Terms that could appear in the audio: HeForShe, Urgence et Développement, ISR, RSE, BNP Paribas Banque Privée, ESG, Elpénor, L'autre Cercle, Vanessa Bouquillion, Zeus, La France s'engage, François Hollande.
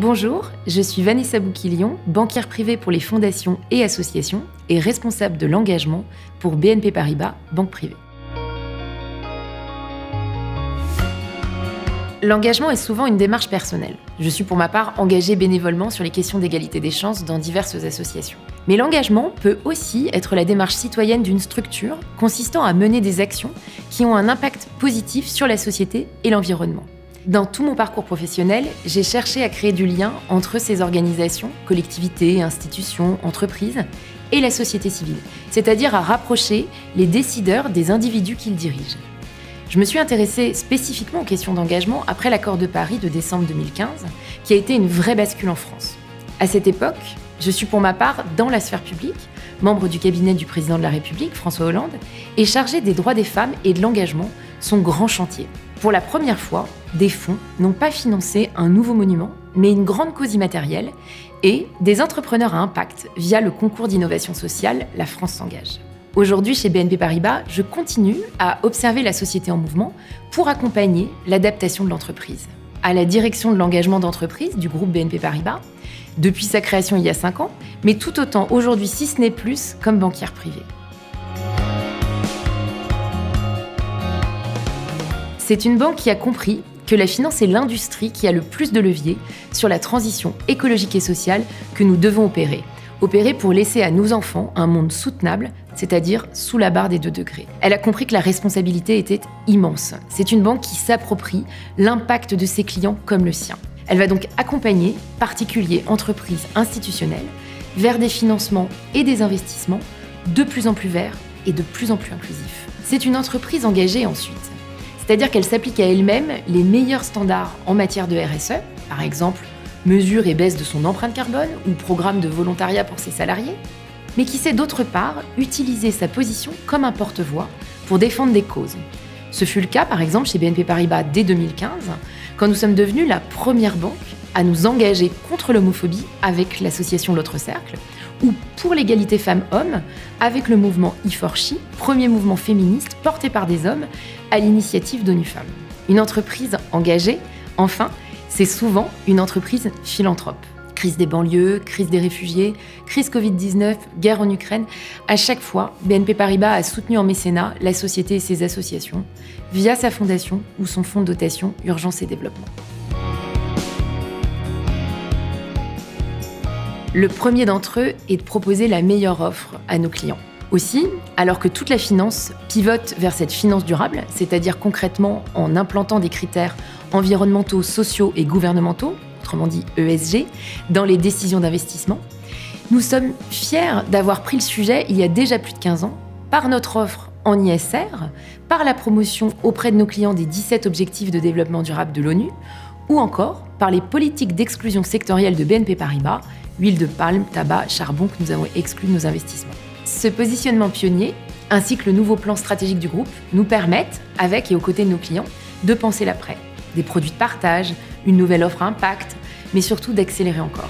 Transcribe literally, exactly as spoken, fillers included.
Bonjour, je suis Vanessa Bouquillion, banquière privée pour les fondations et associations et responsable de l'engagement pour B N P Paribas Banque Privée. L'engagement est souvent une démarche personnelle. Je suis pour ma part engagée bénévolement sur les questions d'égalité des chances dans diverses associations. Mais l'engagement peut aussi être la démarche citoyenne d'une structure consistant à mener des actions qui ont un impact positif sur la société et l'environnement. Dans tout mon parcours professionnel, j'ai cherché à créer du lien entre ces organisations, collectivités, institutions, entreprises et la société civile, c'est-à-dire à rapprocher les décideurs des individus qu'ils dirigent. Je me suis intéressée spécifiquement aux questions d'engagement après l'accord de Paris de décembre deux mille quinze, qui a été une vraie bascule en France. À cette époque, je suis pour ma part dans la sphère publique, membre du cabinet du président de la République, François Hollande, et chargée des droits des femmes et de l'engagement, son grand chantier. Pour la première fois, des fonds n'ont pas financé un nouveau monument, mais une grande cause immatérielle et des entrepreneurs à impact via le concours d'innovation sociale La France s'engage. Aujourd'hui, chez B N P Paribas, je continue à observer la société en mouvement pour accompagner l'adaptation de l'entreprise. À la direction de l'engagement d'entreprise du groupe B N P Paribas, depuis sa création il y a cinq ans, mais tout autant aujourd'hui, si ce n'est plus, comme banquière privée. C'est une banque qui a compris que la finance est l'industrie qui a le plus de leviers sur la transition écologique et sociale que nous devons opérer. Opérer pour laisser à nos enfants un monde soutenable, c'est-à-dire sous la barre des deux degrés. Elle a compris que la responsabilité était immense. C'est une banque qui s'approprie l'impact de ses clients comme le sien. Elle va donc accompagner particuliers, entreprises, institutionnelles vers des financements et des investissements de plus en plus verts et de plus en plus inclusifs. C'est une entreprise engagée ensuite, c'est-à-dire qu'elle s'applique à elle-même les meilleurs standards en matière de R S E, par exemple mesure et baisse de son empreinte carbone ou programme de volontariat pour ses salariés, mais qui sait d'autre part utiliser sa position comme un porte-voix pour défendre des causes. Ce fut le cas par exemple chez B N P Paribas dès deux mille quinze, quand nous sommes devenus la première banque à nous engager contre l'homophobie avec l'association L'autre Cercle, ou pour l'égalité femmes-hommes avec le mouvement HeForShe, premier mouvement féministe porté par des hommes à l'initiative d'ONU Femmes. Une entreprise engagée, enfin, c'est souvent une entreprise philanthrope. Crise des banlieues, crise des réfugiés, crise Covid dix-neuf, guerre en Ukraine. À chaque fois, B N P Paribas a soutenu en mécénat la société et ses associations via sa fondation ou son fonds de dotation Urgence et Développement. Le premier d'entre eux est de proposer la meilleure offre à nos clients. Aussi, alors que toute la finance pivote vers cette finance durable, c'est-à-dire concrètement en implantant des critères environnementaux, sociaux et gouvernementaux, autrement dit E S G, dans les décisions d'investissement, nous sommes fiers d'avoir pris le sujet il y a déjà plus de quinze ans, par notre offre en I S R, par la promotion auprès de nos clients des dix-sept objectifs de développement durable de l'ONU, ou encore par les politiques d'exclusion sectorielle de B N P Paribas, huile de palme, tabac, charbon que nous avons exclu de nos investissements. Ce positionnement pionnier, ainsi que le nouveau plan stratégique du groupe, nous permettent, avec et aux côtés de nos clients, de penser l'après. Des produits de partage, une nouvelle offre à impact, mais surtout d'accélérer encore.